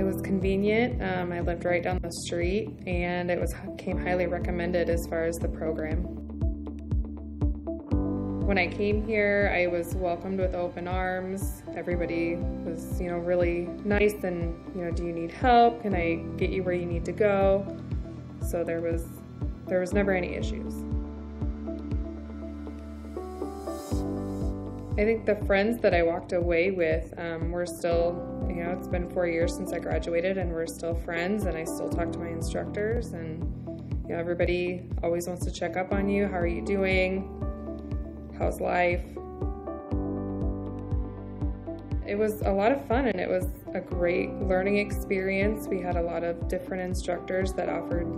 It was convenient. I lived right down the street, and it came highly recommended as far as the program. When I came here, I was welcomed with open arms. Everybody was, really nice and, do you need help? Can I get you where you need to go? So there was never any issues. I think the friends that I walked away with were still, it's been 4 years since I graduated, and we're still friends, and I still talk to my instructors, and everybody always wants to check up on you. How are you doing? How's life? It was a lot of fun, and it was a great learning experience. We had a lot of different instructors that offered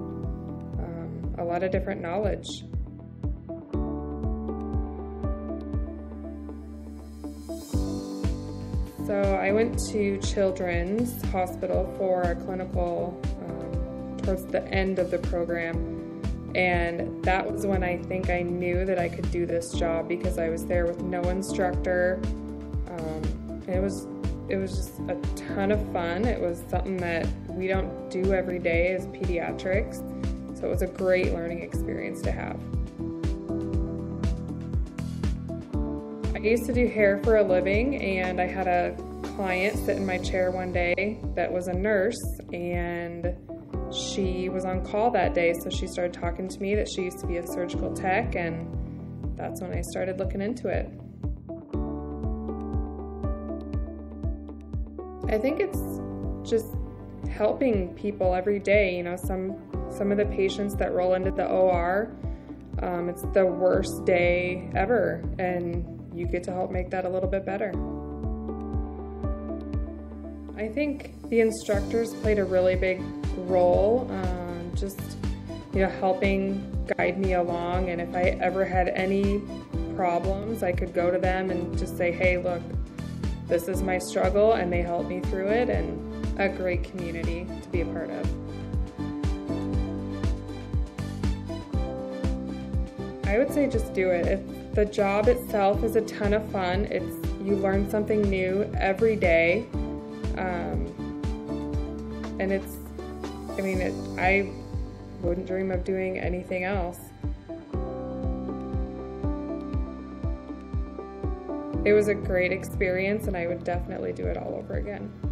a lot of different knowledge. So I went to Children's Hospital for a clinical towards the end of the program, and that was when I think I knew that I could do this job, because I was there with no instructor. And it was just a ton of fun. It was something that we don't do every day as pediatrics, so it was a great learning experience to have. I used to do hair for a living, and I had a client sit in my chair one day that was a nurse, and she was on call that day, so she started talking to me that she used to be a surgical tech, and that's when I started looking into it. I think it's just helping people every day. Some of the patients that roll into the OR, it's the worst day ever, and you get to help make that a little bit better. I think the instructors played a really big role, just helping guide me along, and if I ever had any problems, I could go to them and just say, hey, look, this is my struggle, and they helped me through it, and a great community to be a part of. I would say just do it. The job itself is a ton of fun. You learn something new every day, and I wouldn't dream of doing anything else. It was a great experience, and I would definitely do it all over again.